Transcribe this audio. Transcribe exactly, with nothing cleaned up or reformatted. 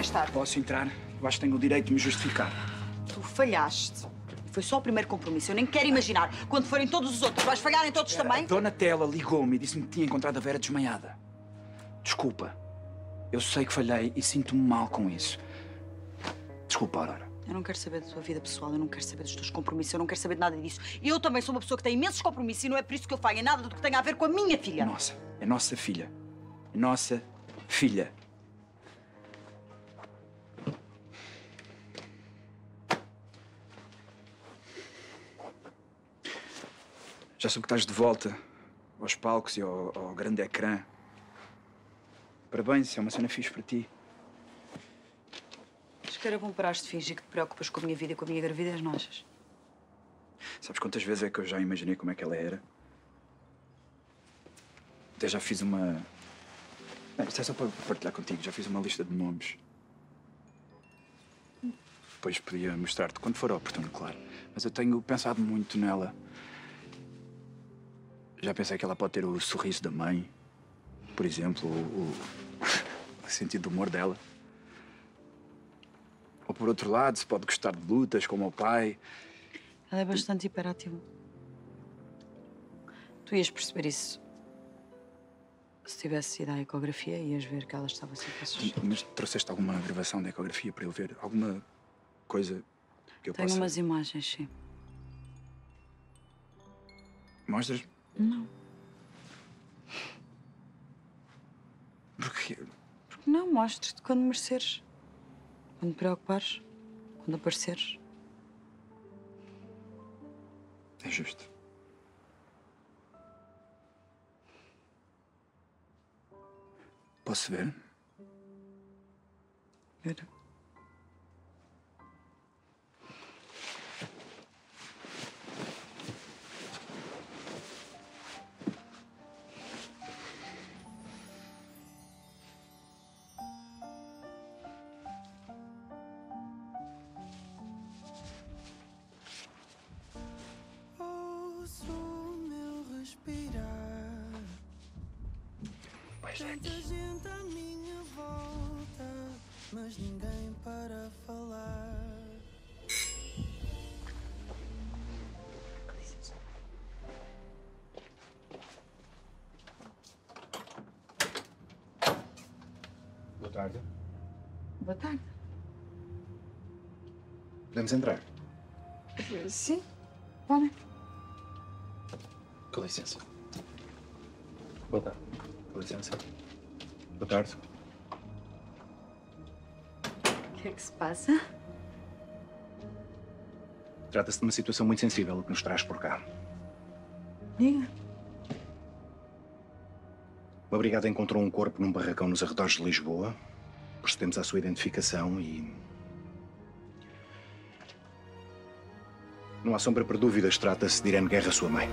estar. Posso entrar? Eu acho que tenho o direito de me justificar. Tu falhaste. Foi só o primeiro compromisso. Eu nem quero imaginar. Quando forem todos os outros, vais falhar em todos Vera, também? A Dona Tela ligou-me e disse-me que tinha encontrado a Vera desmaiada. Desculpa. Eu sei que falhei e sinto-me mal com isso. Desculpa, Aurora. Eu não quero saber da tua vida pessoal, eu não quero saber dos teus compromissos, eu não quero saber de nada disso. Eu também sou uma pessoa que tem imensos compromissos e não é por isso que eu falho em nada do que tenha a ver com a minha filha. Nossa, é nossa filha. É nossa filha. Já soube que estás de volta aos palcos e ao, ao grande ecrã. Parabéns, é uma cena fixe para ti. Mas que era bom parares de fingir que te preocupas com a minha vida e com a minha gravidez, não achas? Sabes quantas vezes é que eu já imaginei como é que ela era? Até já fiz uma... Não, isto é só para partilhar contigo, já fiz uma lista de nomes. Depois podia mostrar-te, quando for oportuno, claro. Mas eu tenho pensado muito nela. Já pensei que ela pode ter o sorriso da mãe, por exemplo, ou o, o sentido do humor dela. Ou, por outro lado, se pode gostar de lutas, como o pai. Ela é bastante hiperativa. Tu ias perceber isso. Se tivesse ido à ecografia, ias ver que ela estava sempre assustada. Mas trouxeste alguma gravação da ecografia para eu ver? Alguma coisa que eu possa... Tenho umas imagens, sim. Mostras-me? Não. Porquê? Porque não, mostro-te quando mereceres. Quando te preocupares. Quando apareceres. É justo. Posso ver? Vera. Tanta gente à minha volta, mas ninguém para falar. Boa tarde. Boa tarde. Podemos entrar? Sim, podem. Com licença. Boa tarde. Com licença. Boa tarde. O que é que se passa? Trata-se de uma situação muito sensível que nos traz por cá. Diga. Uma brigada encontrou um corpo num barracão nos arredores de Lisboa. Procedemos à sua identificação e... Não há sombra para dúvidas, trata-se de Irene Guerra, sua mãe.